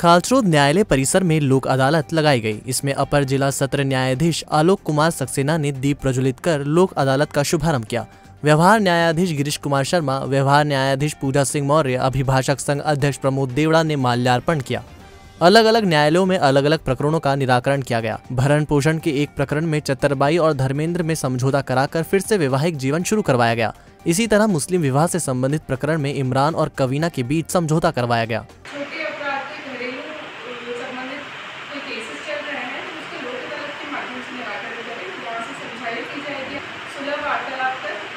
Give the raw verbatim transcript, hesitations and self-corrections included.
खाचरौद न्यायालय परिसर में लोक अदालत लगाई गई। इसमें अपर जिला सत्र न्यायाधीश आलोक कुमार सक्सेना ने दीप प्रज्वलित कर लोक अदालत का शुभारंभ किया। व्यवहार न्यायाधीश गिरीश कुमार शर्मा, व्यवहार न्यायाधीश पूजा सिंह मौर्य, अभिभाषक संघ अध्यक्ष प्रमोद देवड़ा ने माल्यार्पण किया। अलग अलग न्यायालयों में अलग अलग प्रकरणों का निराकरण किया गया। भरण पोषण के एक प्रकरण में चतरबाई और धर्मेंद्र में समझौता कराकर फिर से वैवाहिक जीवन शुरू करवाया गया। इसी तरह मुस्लिम विवाह से संबंधित प्रकरण में इमरान और कवीना के बीच समझौता करवाया गया। छोटे